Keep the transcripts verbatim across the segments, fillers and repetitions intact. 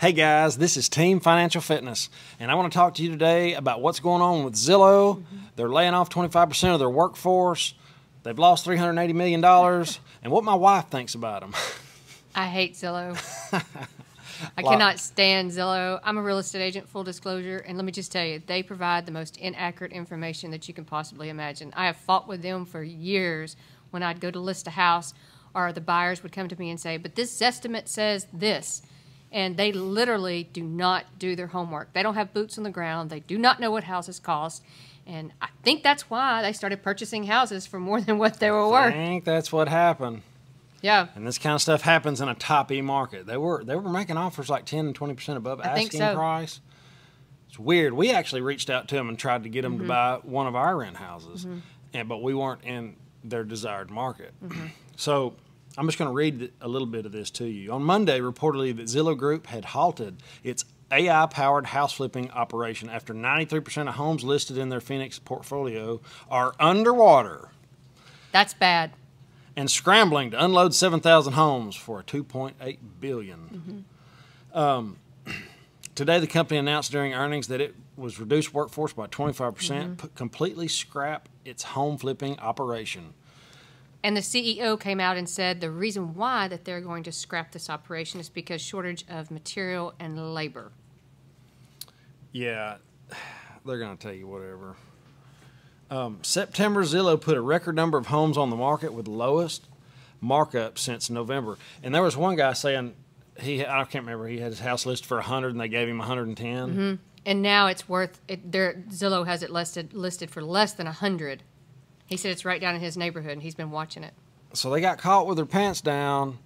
Hey guys, this is Team Financial Fitness, and I want to talk to you today about what's going on with Zillow. Mm-hmm. They're laying off twenty-five percent of their workforce. They've lost three hundred eighty million dollars, and what my wife thinks about them. I hate Zillow. I cannot stand Zillow. I'm a real estate agent, full disclosure, and let me just tell you, they provide the most inaccurate information that you can possibly imagine. I have fought with them for years when I'd go to list a house, or the buyers would come to me and say, but this estimate says this. And they literally do not do their homework. They don't have boots on the ground. They do not know what houses cost. And I think that's why they started purchasing houses for more than what they were worth. I think that's what happened. Yeah. And this kind of stuff happens in a top E market. They were they were making offers like ten and twenty percent above asking price. It's weird. We actually reached out to them and tried to get them mm-hmm. to buy one of our rent houses, mm-hmm. and, but we weren't in their desired market. Mm-hmm. So I'm just going to read a little bit of this to you. On Monday, reportedly, that Zillow Group had halted its A I-powered house flipping operation after ninety-three percent of homes listed in their Phoenix portfolio are underwater. That's bad. And scrambling to unload seven thousand homes for two point eight billion dollars. Mm-hmm. um, today, the company announced during earnings that it was reduced workforce by twenty-five percent, mm-hmm. completely scrap its home flipping operation. And the C E O came out and said the reason why that they're going to scrap this operation is because shortage of material and labor. Yeah, they're going to tell you whatever. Um, September, Zillow put a record number of homes on the market with lowest markup since November. And there was one guy saying, he I can't remember, he had his house listed for a hundred and they gave him a hundred and ten. Mm-hmm. And now it's worth, it, Zillow has it listed, listed for less than a hundred. He said it's right down in his neighborhood, and he's been watching it. So they got caught with their pants down,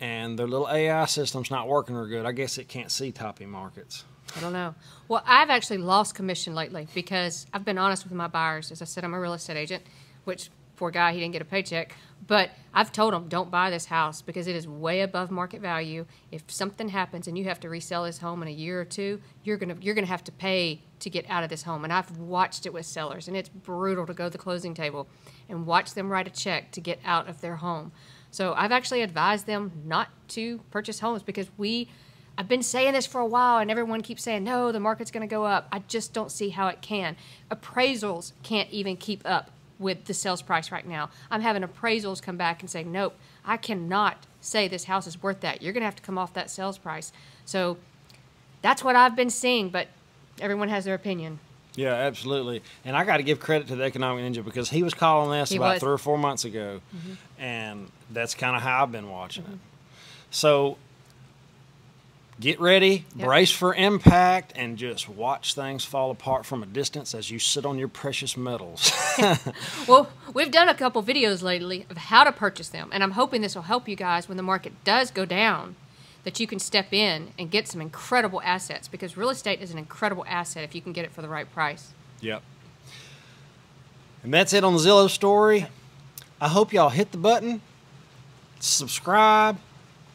and their little A I system's not working real good. I guess it can't see toppy markets. I don't know. Well, I've actually lost commission lately because I've been honest with my buyers. As I said, I'm a real estate agent, which, poor guy, he didn't get a paycheck. But I've told him, don't buy this house because it is way above market value. If something happens and you have to resell this home in a year or two, you're gonna you're gonna have to pay to get out of this home. And I've watched it with sellers, and it's brutal to go to the closing table and watch them write a check to get out of their home. So I've actually advised them not to purchase homes because we, I've been saying this for a while, and everyone keeps saying, no, the market's gonna go up. I just don't see how it can. Appraisals can't even keep up with the sales price right now. I'm having appraisals come back and say, nope, I cannot say this house is worth that. You're gonna have to come off that sales price. So that's what I've been seeing, but everyone has their opinion. Yeah, absolutely. And I gotta give credit to the Economic Ninja because he was calling this he about was. three or four months ago, mm-hmm. and that's kinda how I've been watching mm-hmm. it. So get ready, yep. brace for impact, and just watch things fall apart from a distance as you sit on your precious metals. Well, we've done a couple videos lately of how to purchase them, and I'm hoping this will help you guys when the market does go down, that you can step in and get some incredible assets, because real estate is an incredible asset if you can get it for the right price. Yep. And that's it on the Zillow story. I hope y'all hit the button, subscribe,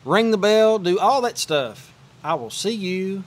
ring the bell, do all that stuff. I will see you